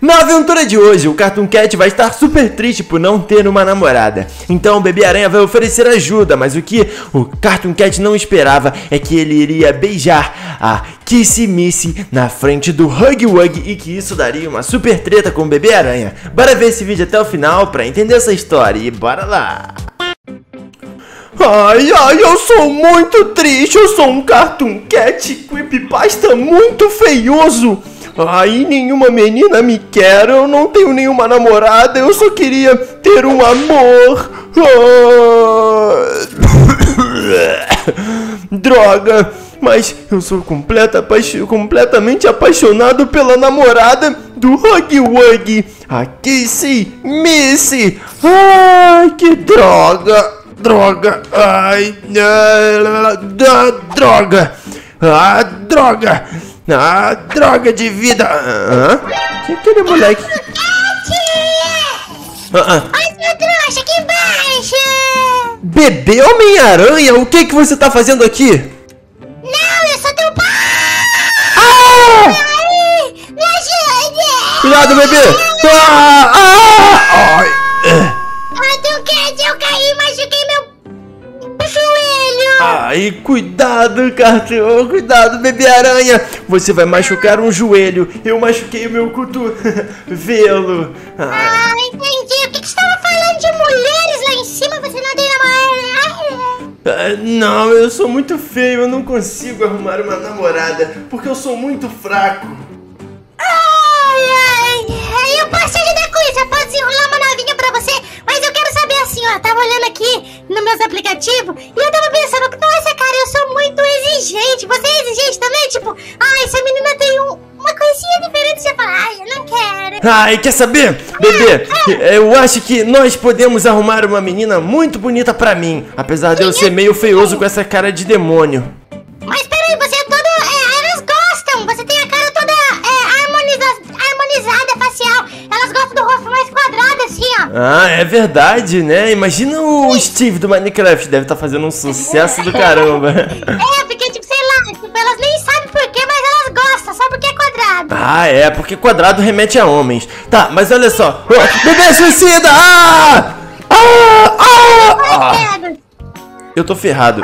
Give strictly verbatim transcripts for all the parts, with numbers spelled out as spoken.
Na aventura de hoje, o Cartoon Cat vai estar super triste por não ter uma namorada. Então o Bebê-Aranha vai oferecer ajuda, mas o que o Cartoon Cat não esperava é que ele iria beijar a Kissy Missy na frente do Huggy Wuggy e que isso daria uma super treta com o Bebê-Aranha. Bora ver esse vídeo até o final pra entender essa história e bora lá! Ai, ai, eu sou muito triste, eu sou um Cartoon Cat creepypasta muito feioso. Ai, nenhuma menina me quer, eu não tenho nenhuma namorada, eu só queria ter um amor. Ah. Droga, mas eu sou completa, apaixo, completamente apaixonado pela namorada do Huggy Wuggy, a Kissy Missy. Ai, que droga, droga, ai, ah, droga, ah, droga. Ah, droga de vida! Ah, que aquele moleque? Ah, ah. Olha seu trouxa aqui embaixo! Bebê Homem-Aranha, o que que você tá fazendo aqui? Não, eu sou teu pai! Ah! Ai, me ajude! Cuidado, bebê! Ah! Ah! Ai! Cartoon Cat, eu caí e machuquei meu joelho! Ai, cuidado, Cartoon! Cuidado, Bebê-Aranha! Você vai machucar um joelho. Eu machuquei o meu cotovelo. Ah, entendi. O que, que você estava falando de mulheres lá em cima? Você não tem namorada? Ah, não, eu sou muito feio. Eu não consigo arrumar uma namorada porque eu sou muito fraco. Ai, ai. Eu posso te ajudar com isso. Eu posso enrolar uma novinha pra você. Mas eu quero saber assim, ó. Tava olhando aqui nos meus aplicativos e eu tava pensando que, nossa, cara, eu sou muito exigente. Você é exigente também? Tipo, ah, essa menina tem um, uma coisinha diferente, você fala, ai, eu não quero. Ai, quer saber, bebê? Ah, ah. Eu acho que nós podemos arrumar uma menina muito bonita pra mim, apesar de eu ser meio feioso com essa cara de demônio. Mas peraí, você é todo... É, elas gostam, você tem a cara toda é, harmoniza, harmonizada, facial. Elas gostam do rosto mais quadrado, assim, ó. Ah, é verdade, né? Imagina o Sim. Steve do Minecraft, deve estar fazendo um sucesso do caramba. É, porque tipo, sei lá, tipo, elas nem sabem. Ah, é, porque quadrado remete a homens. Tá, mas olha só. Oh, bebê suicida! Ah! Ah! Ah! Ah! Eu tô ferrado.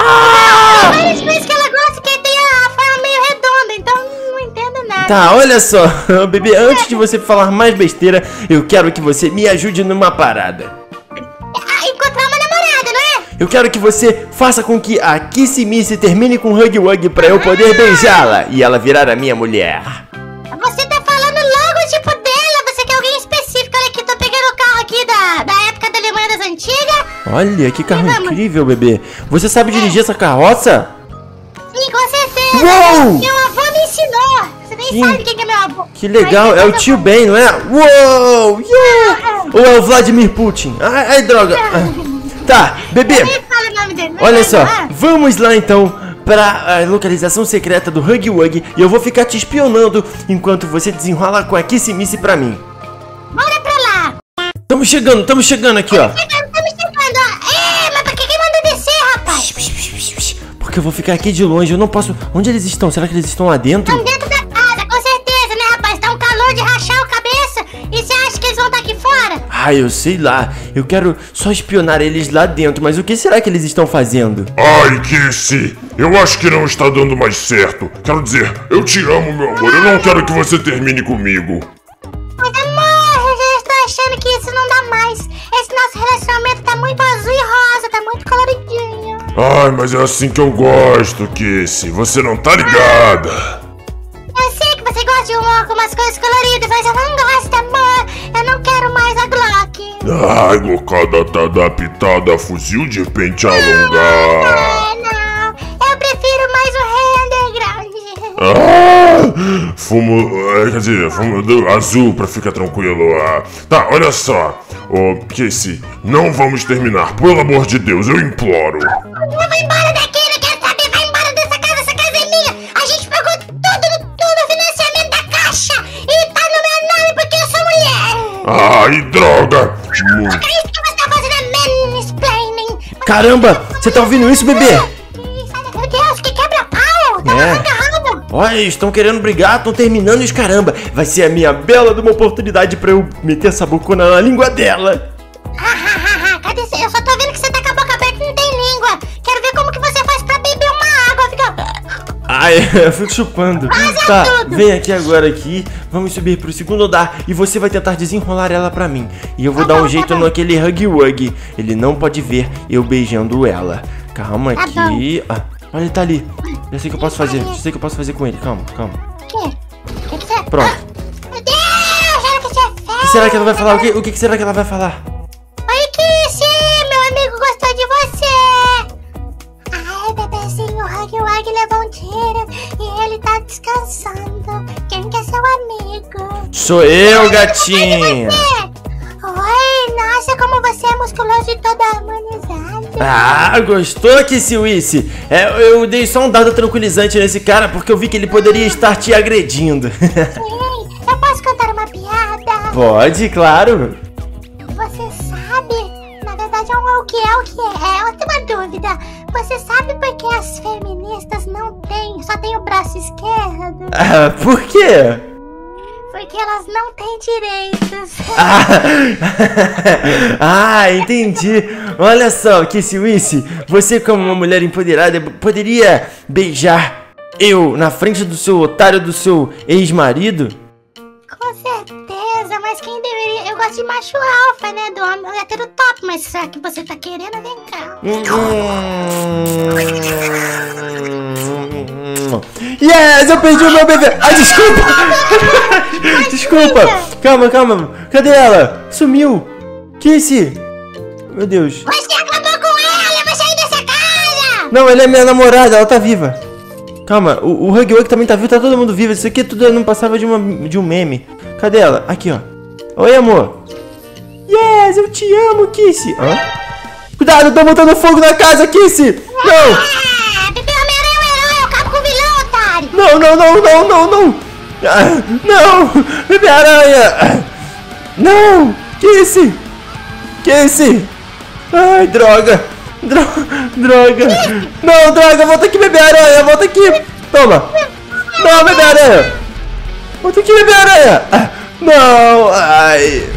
Ah! Mas por isso que ela gosta que tem a forma meio redonda, então não entendo nada. Tá, olha só. Bebê, antes de você falar mais besteira, eu quero que você me ajude numa parada. Eu quero que você faça com que a Kissy Missy termine com o Huggy Wuggy pra eu poder beijá-la e ela virar a minha mulher. Você tá falando logo o tipo dela, você quer alguém específico. Olha aqui, tô pegando o carro aqui da, da época da Alemanha das Antigas. Olha, que carro incrível, bebê. Você sabe dirigir essa carroça? Sim, com certeza. Uou! Meu avô me ensinou. Você nem Sim. sabe quem é meu avô. Que legal, é o tio Ben, não é? Uou! Yeah! Ou é o Vladimir Putin? Ai, ai droga. Ah. Tá, bebê, olha só, vamos lá então pra a localização secreta do Huggy Wuggy e eu vou ficar te espionando enquanto você desenrola com a Kissy Missy pra mim. Bora pra lá! Tamo chegando, tamo chegando aqui, ó. Tamo chegando, tamo chegando, ó. É, mas pra que que mandou descer, rapaz? Porque eu vou ficar aqui de longe, eu não posso... Onde eles estão? Será que eles estão lá dentro? Estão dentro da casa, com certeza, né, rapaz? Tá um calor de rachar o cabeça e você acha que eles vão estar aqui fora? Ah, eu sei lá. Eu quero só espionar eles lá dentro, mas o que será que eles estão fazendo? Ai, Kissy, eu acho que não está dando mais certo. Quero dizer, eu te amo, meu amor, eu não quero que você termine comigo. Mas amor, eu já estou achando que isso não dá mais. Esse nosso relacionamento tá muito azul e rosa, tá muito coloridinho. Ai, mas é assim que eu gosto, Kissy, você não tá ligada. Eu sei que você gosta de humor com umas coisas coloridas, mas eu não gosto, amor. Eu não quero mais a Glock. Ai, glocada tá adaptada, fuzil de pente alongado. Não, não, não. Eu prefiro mais o Rei Underground. Ah, fumo, quer dizer, fumo do azul pra ficar tranquilo. Ah. Tá, olha só. Oh, Kissy, não vamos terminar, pelo amor de Deus, eu imploro. Eu vou embora daqui, não quero saber, vai embora dessa casa, essa casa é minha. A gente pagou tudo, tudo o financiamento da caixa e tá no meu nome porque eu sou mulher. Ai, droga! Muito. Caramba, você tá ouvindo isso, bebê? Meu Deus, que quebra-pau! Tá é. Olha, estão querendo brigar, estão terminando e os caramba. Vai ser a minha bela de uma oportunidade pra eu meter essa bocona na língua dela. Ah, ah, ah, ah. Cadê você? Eu só tô vendo que você tá com a boca aberta e não tem língua. Quero ver como que você faz pra beber uma água. Fica... Ai, eu fico chupando. Mas é tá, tudo. Vem aqui agora aqui. Vamos subir pro segundo andar e você vai tentar desenrolar ela pra mim. E eu vou tá dar bom, um jeito tá no aquele Huggy Wuggy. Ele não pode ver eu beijando ela. Calma tá aqui. Ah, olha, ele tá ali. Eu sei que eu posso fazer, eu sei que eu posso fazer com ele. Calma, calma. O quê? O que que você... Pronto. Ah, meu Deus, era que você fez. O que será que ela vai falar? O que, o que será que ela vai falar? Oi, Kissy, meu amigo gostou de você. Ai, bebezinho, o Huggy Wuggy levou um tiro e ele tá descansando. Quem que é seu amigo? Sou eu, gatinha. Oi, nossa, como você é musculoso e toda harmonizada. Ah, gostou, Kissy Missy? É, eu dei só um dado tranquilizante nesse cara porque eu vi que ele poderia estar te agredindo. Sim, eu posso contar uma piada? Pode, claro. Você sabe, na verdade é um, o que é o que é, é uma dúvida. Você sabe por que as feministas não têm, só tem o braço esquerdo? Ah, por quê? Porque elas não têm direitos. Ah, ah, entendi. Olha só, Kissy Missy, você como uma mulher empoderada poderia beijar eu na frente do seu otário, do seu ex-marido? Com certeza, mas quem deveria... Eu gosto de macho alfa, né? Do homem hétero top, mas será que você tá querendo? Vem cá. Yes, eu perdi o meu bebê. Ai, desculpa. Desculpa. Calma, calma. Cadê ela? Sumiu. Kissy. Meu Deus. Você acabou com ela. Vai sair dessa casa. Não, ela é minha namorada. Ela tá viva. Calma. O, o Huggy Wuggy também tá vivo. Tá todo mundo vivo. Isso aqui tudo não passava de, uma, de um meme. Cadê ela? Aqui, ó. Oi, amor. Yes, eu te amo, Kissy. Hã? Cuidado, eu tô botando fogo na casa, Kissy. Não. Não, não, não, não, não, não! Ah, não! Bebê-Aranha! Ah, não! Kissy! Kissy! Ai, droga! Dro droga! Não, droga! Volta aqui, Bebê-Aranha! Volta aqui! Toma! Não, Bebê-Aranha! Volta aqui, Bebê-Aranha! Ah, não! Ai!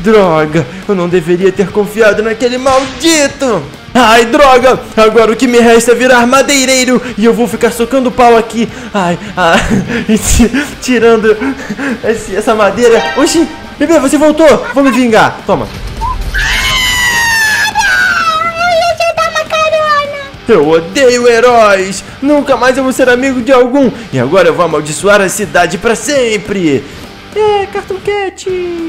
Droga! Eu não deveria ter confiado naquele maldito! Ai, droga! Agora o que me resta é virar madeireiro e eu vou ficar socando pau aqui. Ai, ai, tirando esse, essa madeira. Oxi, bebê, você voltou? Vou me vingar. Toma. Eu te dou uma carona. Eu odeio heróis. Nunca mais eu vou ser amigo de algum. E agora eu vou amaldiçoar a cidade pra sempre. É, Cartoon Cat.